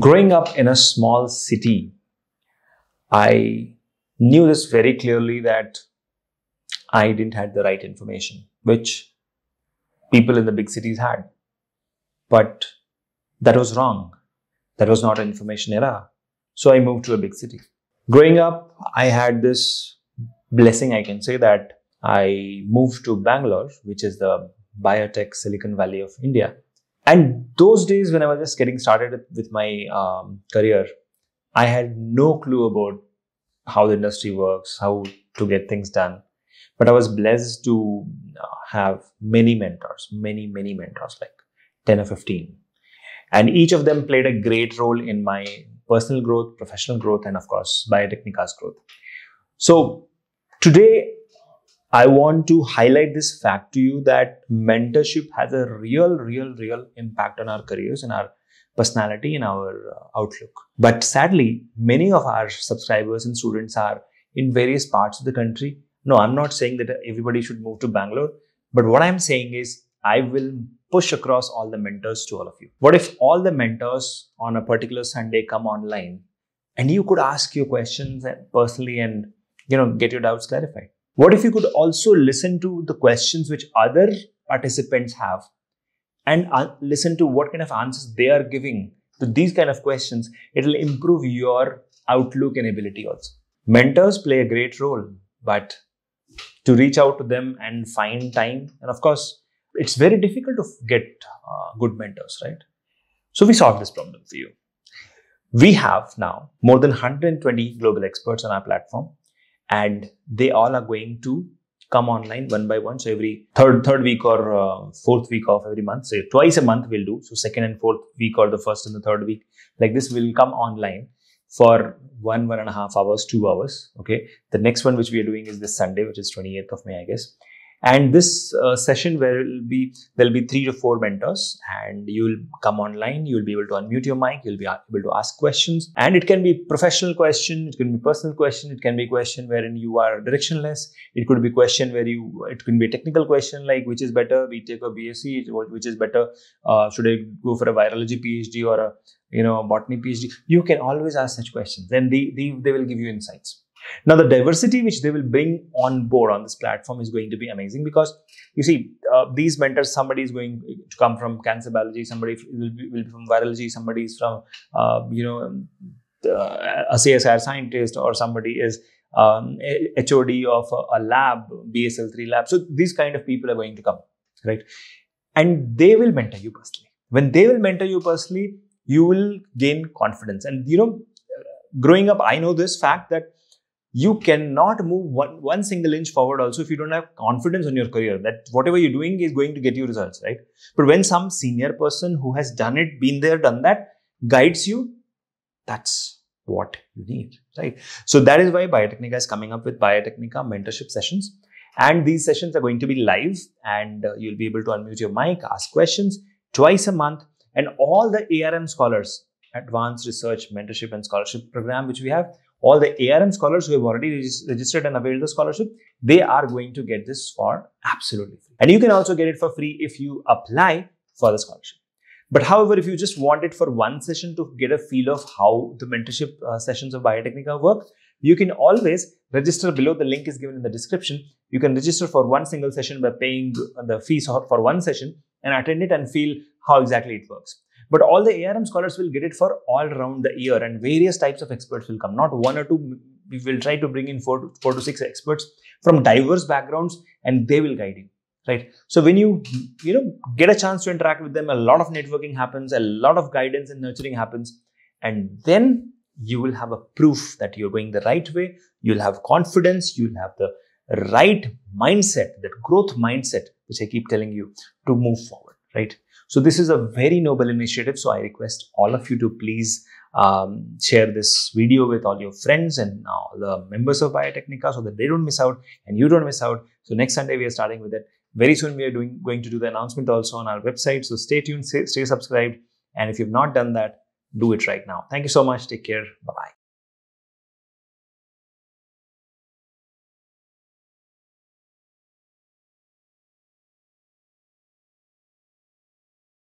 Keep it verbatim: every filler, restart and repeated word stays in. Growing up in a small city, I knew this very clearly that I didn't have the right information, which people in the big cities had. But that was wrong. That was not an information era. So I moved to a big city. Growing up, I had this blessing, I can say, that I moved to Bangalore, which is the biotech Silicon Valley of India. And those days when I was just getting started with my um, career, I had no clue about how the industry works, how to get things done. But I was blessed to have many mentors, many, many mentors, like ten or fifteen. And each of them played a great role in my personal growth, professional growth, and of course, Biotechnika's growth. So today, I want to highlight this fact to you that mentorship has a real, real, real impact on our careers and our personality and our uh, outlook. But sadly, many of our subscribers and students are in various parts of the country. No, I'm not saying that everybody should move to Bangalore. But what I'm saying is I will push across all the mentors to all of you. What if all the mentors on a particular Sunday come online and you could ask your questions and personally and, you know, get your doubts clarified? What if you could also listen to the questions which other participants have and uh, listen to what kind of answers they are giving to these kind of questions? It will improve your outlook and ability also. Mentors play a great role, but to reach out to them and find time. And of course, it's very difficult to get uh, good mentors, right? So we solved this problem for you. We have now more than one hundred twenty global experts on our platform, and they all are going to come online one by one. So every third, third week or uh, fourth week of every month, so twice a month we'll do. So second and fourth week or the first and the third week, like this, will come online for one, one and a half hours, two hours. Okay. The next one, which we are doing, is this Sunday, which is twenty-eighth of May, I guess. And this uh, session where it will be, there'll be three to four mentors, and you'll come online. You'll be able to unmute your mic. You'll be able to ask questions, and it can be professional question. It can be personal question. It can be question wherein you are directionless. It could be question where you, it can be a technical question like which is better, we take a B S C, which is better, uh, should I go for a virology PhD or a, you know, botany PhD? You can always ask such questions. Then they, they, they will give you insights. Now, the diversity which they will bring on board on this platform is going to be amazing, because you see, uh, these mentors, somebody is going to come from cancer biology, somebody will be, will be from virology, somebody is from, uh, you know, uh, a C S I R scientist, or somebody is um, H O D of a, a lab, B S L three lab. So these kind of people are going to come, right? And they will mentor you personally. When they will mentor you personally, you will gain confidence. And, you know, growing up, I know this fact that you cannot move one, one single inch forward also if you don't have confidence on your career that whatever you're doing is going to get you results, right? But when some senior person who has done it, been there, done that, guides you, that's what you need, right? So that is why Biotecnika is coming up with Biotecnika mentorship sessions. And these sessions are going to be live, and uh, you'll be able to unmute your mic, ask questions twice a month. And all the A R M scholars, Advanced Research Mentorship and Scholarship Program, which we have, all the A R M scholars who have already reg- registered and availed the scholarship, they are going to get this for absolutely free. And you can also get it for free if you apply for the scholarship. But however, if you just want it for one session to get a feel of how the mentorship uh, sessions of Biotecnika work, you can always register below. The link is given in the description. You can register for one single session by paying the fees for one session and attend it and feel how exactly it works. But all the A R M scholars will get it for all around the year, and various types of experts will come. Not one or two. We will try to bring in four to, four to six experts from diverse backgrounds, and they will guide you, right? So when you, you know, get a chance to interact with them, a lot of networking happens, a lot of guidance and nurturing happens. And then you will have a proof that you're going the right way. You'll have confidence. You'll have the right mindset, that growth mindset, which I keep telling you to move forward, right? So this is a very noble initiative. So I request all of you to please um, share this video with all your friends and all the members of Biotecnika, so that they don't miss out and you don't miss out. So next Sunday, we are starting with it. Very soon, we are doing going to do the announcement also on our website. So stay tuned, stay, stay subscribed. And if you've not done that, do it right now. Thank you so much. Take care. Bye-bye.